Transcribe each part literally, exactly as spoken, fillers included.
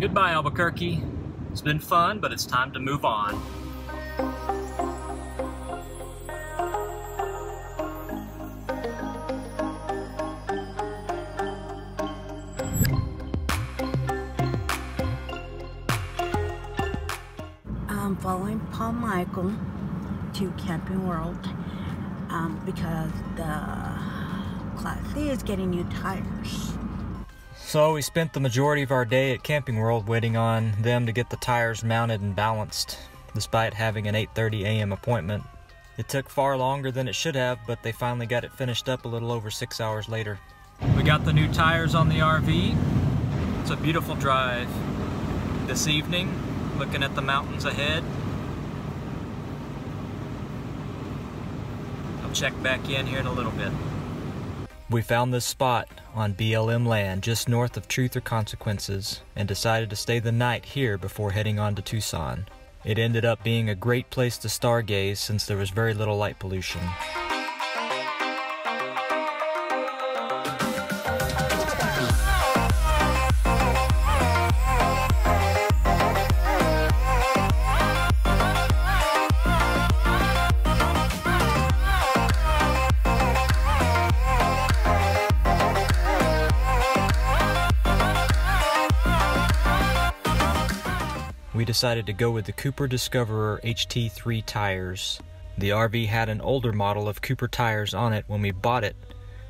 Goodbye, Albuquerque. It's been fun, but it's time to move on. I'm following Paul Michael to Camping World um, because the Class C is getting new tires. So we spent the majority of our day at Camping World waiting on them to get the tires mounted and balanced, despite having an eight thirty a m appointment. It took far longer than it should have, but they finally got it finished up a little over six hours later. We got the new tires on the R V. It's a beautiful drive this evening, looking at the mountains ahead. I'll check back in here in a little bit. We found this spot on B L M land just north of Truth or Consequences and decided to stay the night here before heading on to Tucson. It ended up being a great place to stargaze since there was very little light pollution. We decided to go with the Cooper Discoverer H T three tires. The R V had an older model of Cooper tires on it when we bought it,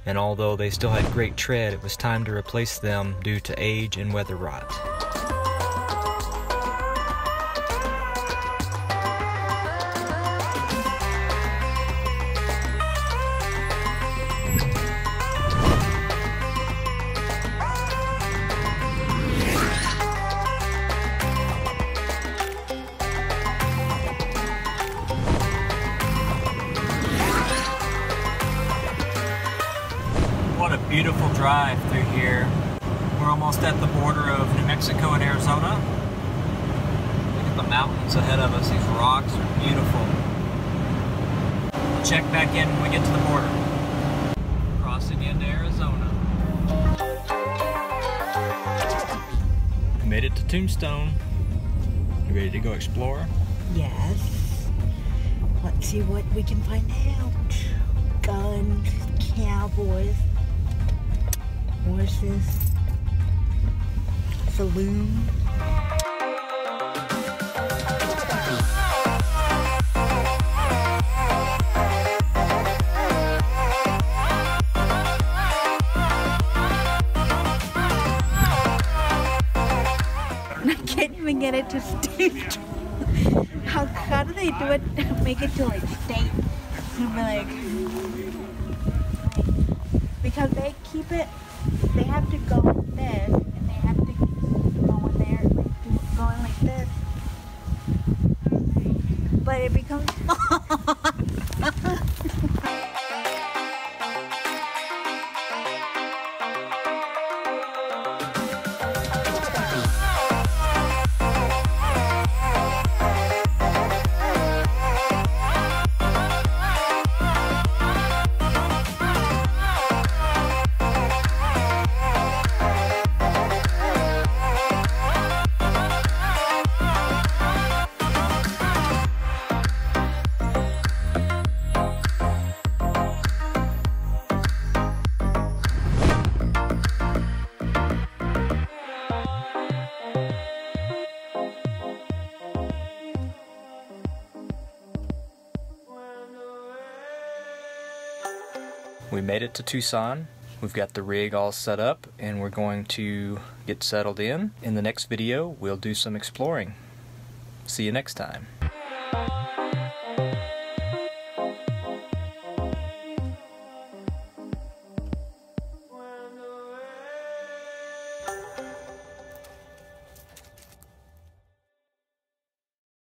and although they still had great tread, it was time to replace them due to age and weather rot. Beautiful drive through here. We're almost at the border of New Mexico and Arizona. Look at the mountains ahead of us. These rocks are beautiful. We'll check back in when we get to the border. Crossing into Arizona. We made it to Tombstone. You ready to go explore? Yes. Let's see what we can find out. Guns, cowboys, horses, saloon. I can't even get it to state. How, how do they do it? Make it to like state and be like, because they keep it. They have to go like this, and they have to go in there, like just going like this. But it becomes We made it to Tucson. We've got the rig all set up and we're going to get settled in. In the next video, we'll do some exploring. See you next time.